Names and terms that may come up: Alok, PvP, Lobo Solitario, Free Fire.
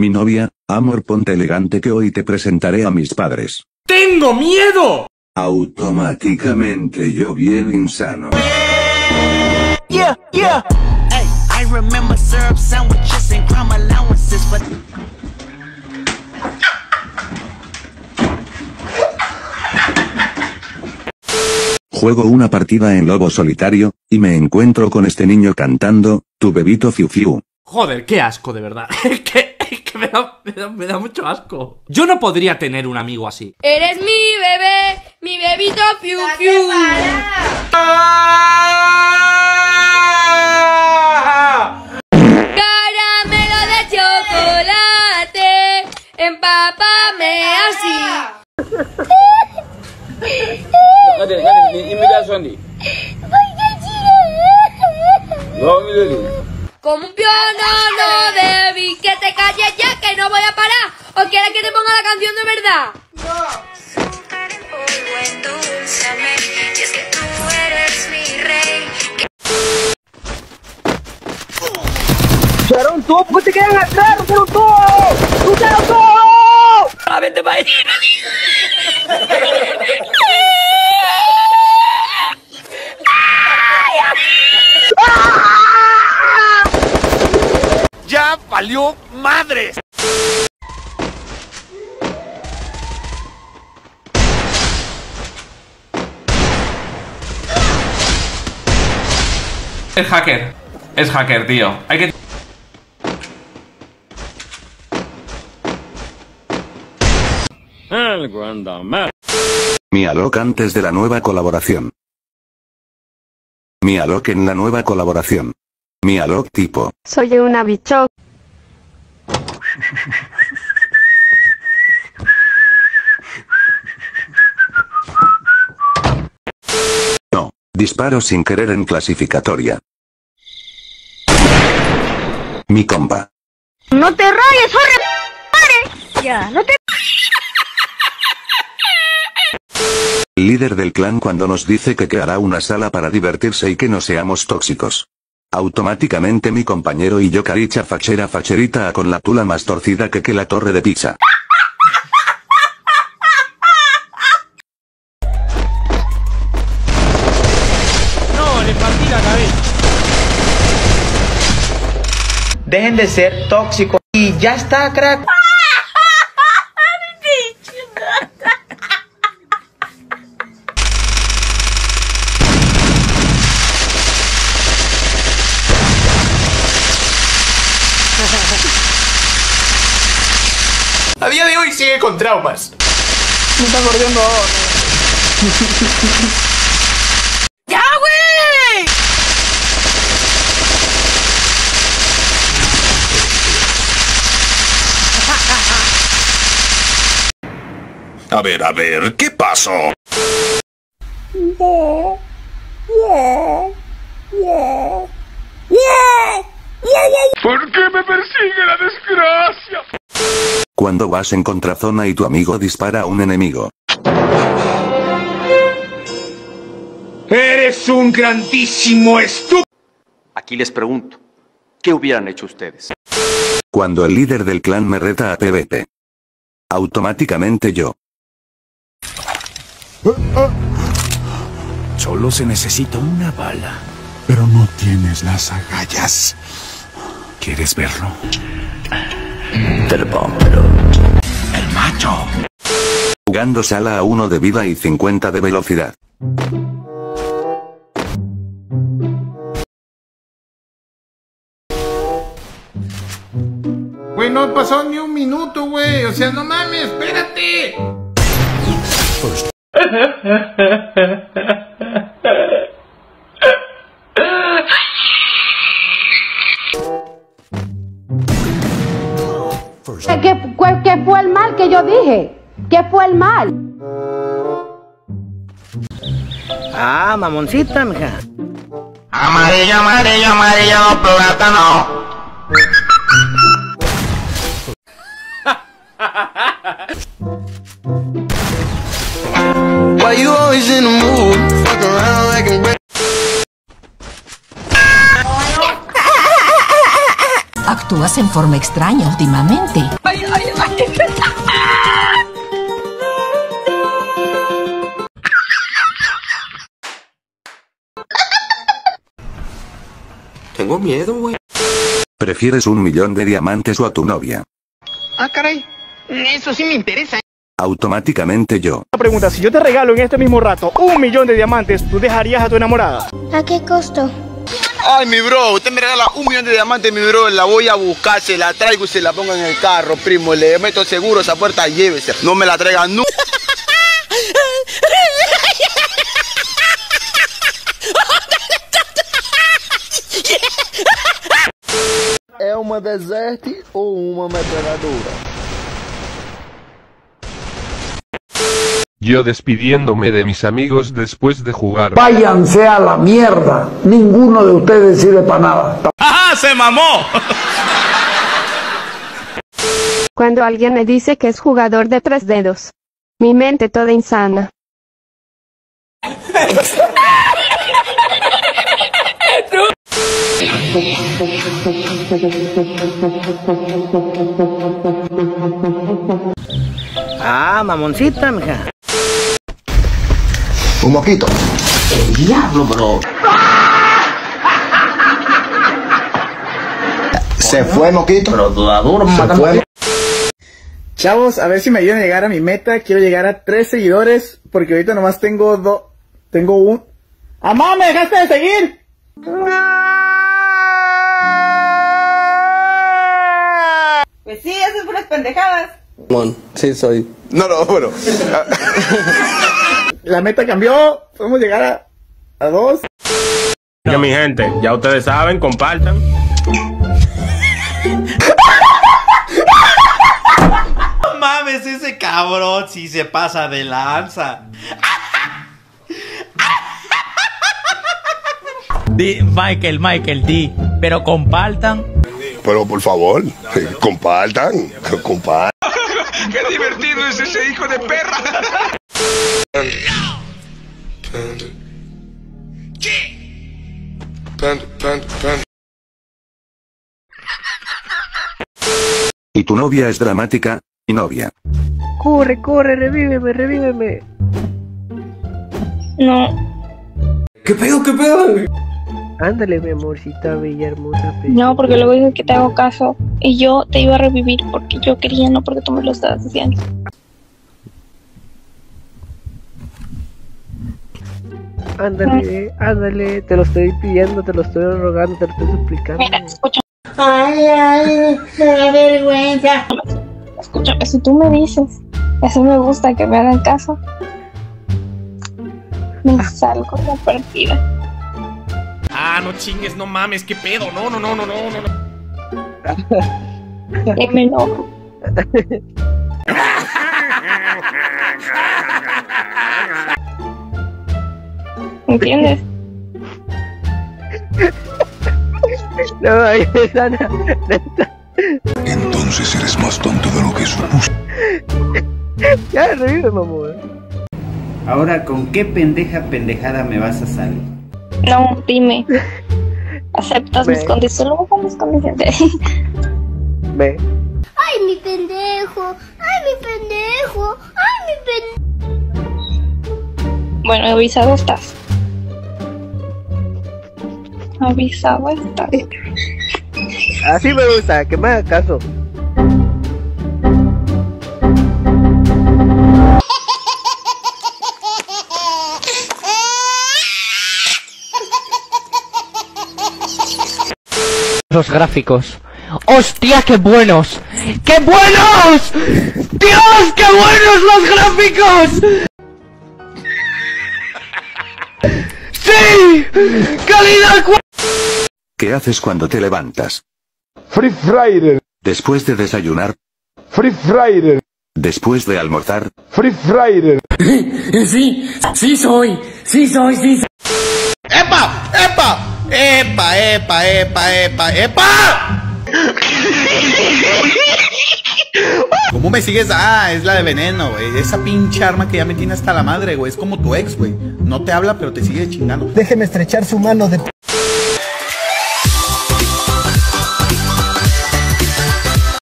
Mi novia, amor, ponte elegante que hoy te presentaré a mis padres. ¡Tengo miedo! Automáticamente yo bien insano. Yeah, yeah. Hey, I remember syrup sandwiches and crime allowances for... Juego una partida en Lobo Solitario, y me encuentro con este niño cantando, tu bebito fiu fiu. Joder, qué asco, de verdad. Es que me da mucho asco. Yo no podría tener un amigo así. Eres mi bebé, mi bebito fiu fiu. Caramelo de chocolate, empápame así. Como un piano de vi, que te calles ya, que no voy a parar. ¿O quieres que te ponga la canción de verdad? No. Echaron todo porque te quedan atrás, por todo. ¡Lucharon todo! ¡Vente para ahí! ¡Ya valió madres! Es hacker, tío. Hay que... Mi Alok antes de la nueva colaboración. Mi Alok en la nueva colaboración. Mi Alok tipo. Soy una bicho. No, disparo sin querer en clasificatoria. Mi compa. No te rayes, horre. Ya, no te... Líder del clan cuando nos dice que creará una sala para divertirse y que no seamos tóxicos. Automáticamente mi compañero y yo caricha fachera facherita con la tula más torcida que la torre de pizza. No, le partí la cabeza. Dejen de ser tóxicos y ya está, crack. A día de hoy sigue con traumas. Me está mordiendo ahora. ¡Ya, güey! A ver, ¿qué pasó? Yeah, yeah, yeah, yeah. ¿Por qué me persigue la desgracia? Cuando vas en contrazona y tu amigo dispara a un enemigo. ¡Eres un grandísimo estúpido! Aquí les pregunto, ¿qué hubieran hecho ustedes? Cuando el líder del clan me reta a PvP. Automáticamente yo. Solo se necesita una bala. Pero no tienes las agallas. ¿Quieres verlo? El macho. Jugando sala a 1 de vida y 50 de velocidad. Güey, no pasó ni un minuto, güey. O sea, no mames, espérate. ¿Qué fue el mal que yo dije? ¿Qué fue el mal? Ah, mamoncita, mija. Amarillo, amarillo, amarillo, plátano. Why you always in the mood? Fuck around like a bitch. Actúas en forma extraña últimamente. Tengo miedo, güey. ¿Prefieres 1.000.000 de diamantes o a tu novia? Ah, caray. Eso sí me interesa. Automáticamente yo. La pregunta, si yo te regalo en este mismo rato 1.000.000 de diamantes, ¿tú dejarías a tu enamorada? ¿A qué costo? Ay, mi bro, usted me regala 1.000.000 de diamantes, mi bro, la voy a buscar, se la traigo y se la pongo en el carro, primo, le meto seguro esa puerta, llévese, no me la traiga nunca. ¿Es una desert o una metralladora? Yo despidiéndome de mis amigos después de jugar. Váyanse a la mierda. Ninguno de ustedes sirve para nada. ¡Ajá! ¡Se mamó! Cuando alguien me dice que es jugador de 3 dedos. Mi mente toda insana. Ah, mamoncita, mija. Un mosquito. El diablo, bro. Se fue, mosquito. Pero durador, se fue. Chavos, a ver si me ayudan a llegar a mi meta. Quiero llegar a 3 seguidores. Porque ahorita nomás tengo 2. Tengo 1. ¡Amá, me dejaste de seguir! Pues sí, eso es puras pendejadas. Mon, sí soy. No, no, bueno. La meta cambió, podemos llegar a 2. Ya, mi gente, ya ustedes saben, compartan. No mames, ese cabrón si se pasa de lanza. Michael, pero compartan. Pero por favor, compartan, compartan. Qué divertido es ese hijo de perra. Y tu novia es dramática, mi novia. Corre, corre, revíveme, revíveme. No. ¿Qué pedo, qué pedo? Ándale, mi amorcita bella, hermosa. No, porque luego dices que te hago caso. Y yo te iba a revivir porque yo quería, no porque tú me lo estabas haciendo. Ándale, ándale, te lo estoy pidiendo, te lo estoy rogando, te lo estoy suplicando. Mira, escucha. Ay, ay, me da vergüenza. Escucha, si tú me dices, eso me gusta, que me hagan caso, me salgo de la partida. Ah, no chingues, no mames, qué pedo, no. Me enojo. ¿Entiendes? No, ahí está, entonces eres más tonto de lo que supuse. Ya, revive, mamón. Ahora, ¿con qué pendejada me vas a salir? No, dime. ¿Aceptas mis condiciones? Ve. Ay, mi pendejo. Ay, mi pendejo. Ay, mi pendejo. Bueno, avisado estás. Avisado estás. Así me gusta, que me haga caso. Los gráficos. ¡Hostia, qué buenos! ¡Qué buenos! ¡Dios, qué buenos los gráficos! ¡Sí! ¡Calidad! ¿Qué haces cuando te levantas? Free Fire. Después de desayunar. Free Fire. Después de almorzar. Free Fire. Sí soy. ¡Epa! ¿Cómo me sigues? Ah, es la de veneno, güey. Esa pinche arma que ya me tiene hasta la madre, güey. Es como tu ex, güey. No te habla, pero te sigue chingando. Déjeme estrechar su mano de p***.